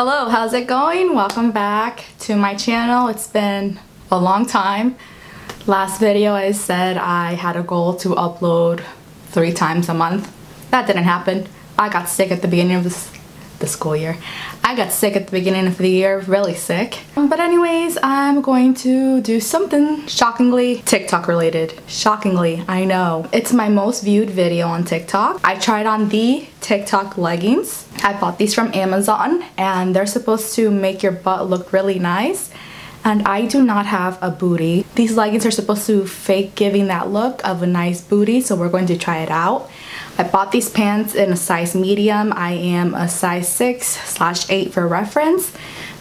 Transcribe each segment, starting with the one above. Hello, how's it going? Welcome back to my channel. It's been a long time. Last video I said I had a goal to upload 3 times a month. That didn't happen. I got sick at the beginning of the school year. I got sick at the beginning of the year, really sick. But anyways, I'm going to do something shockingly TikTok related. Shockingly, I know. It's my most viewed video on TikTok. I tried on the TikTok leggings. I bought these from Amazon and they're supposed to make your butt look really nice. And I do not have a booty. These leggings are supposed to fake giving that look of a nice booty, so we're going to try it out. I bought these pants in a size medium. I am a size 6/8 for reference.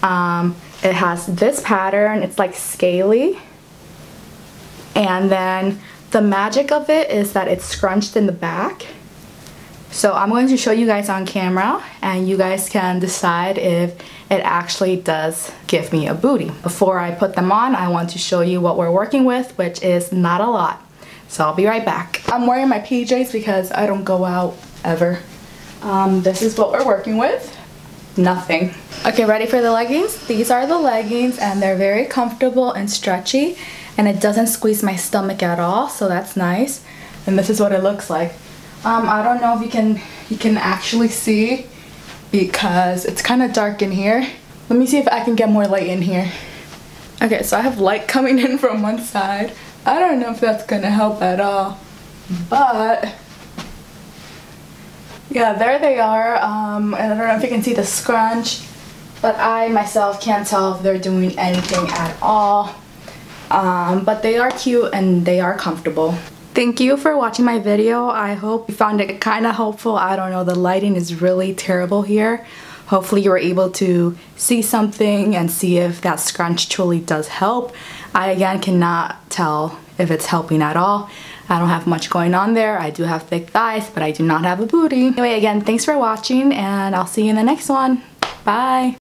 It has this pattern. It's like scaly. And then the magic of it is that it's scrunched in the back. So I'm going to show you guys on camera and you guys can decide if it actually does give me a booty. Before I put them on, I want to show you what we're working with, which is not a lot. So I'll be right back. I'm wearing my PJs because I don't go out ever. This is what we're working with. Nothing. Okay, ready for the leggings? These are the leggings and they're very comfortable and stretchy and it doesn't squeeze my stomach at all, so that's nice. And this is what it looks like. I don't know if you can actually see because it's kind of dark in here. Let me see if I can get more light in here. Okay, so I have light coming in from one side. I don't know if that's gonna help at all, but yeah, there they are. I don't know if you can see the scrunch, but I myself can't tell if they're doing anything at all. But they are cute and they are comfortable. Thank you for watching my video. I hope you found it kind of helpful. I don't know, the lighting is really terrible here. Hopefully you were able to see something and see if that scrunch truly does help. I again cannot tell if it's helping at all. I don't have much going on there. I do have thick thighs, but I do not have a booty. Anyway, again, thanks for watching and I'll see you in the next one. Bye.